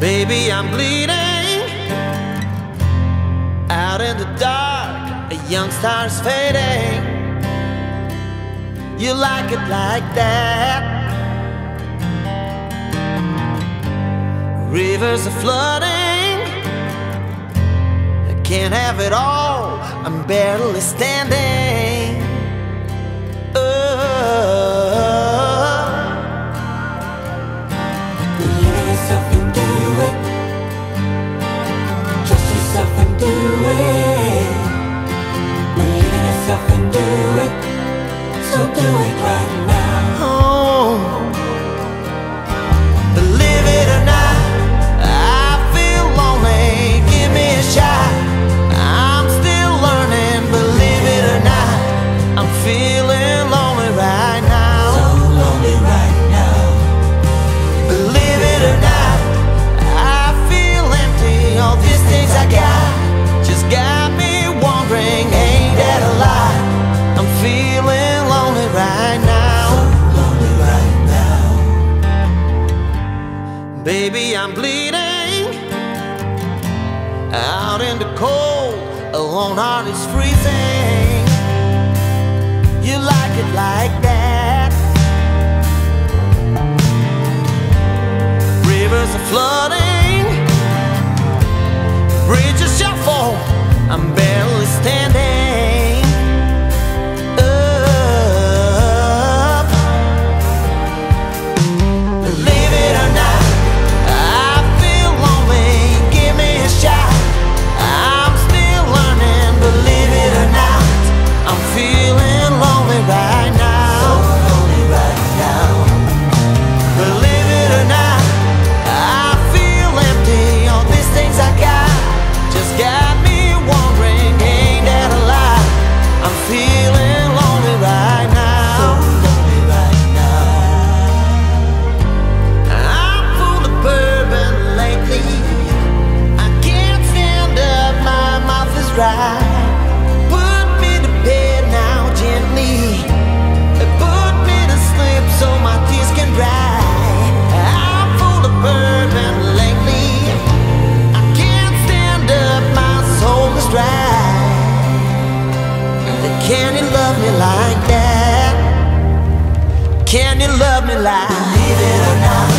Baby, I'm bleeding out in the dark, a young star's fading. You like it like that. Rivers are flooding, I can't have it all, I'm barely standing. Baby, I'm bleeding out in the cold, alone heart is freezing. You like it like that. Rivers are flooding, bridges shuffle, I'm barely standing. Put me to bed now gently, put me to sleep so my tears can dry. I'm full of bourbon lately, I can't stand up, my soul is dry. Can you love me like that? Can you love me like, believe it or not?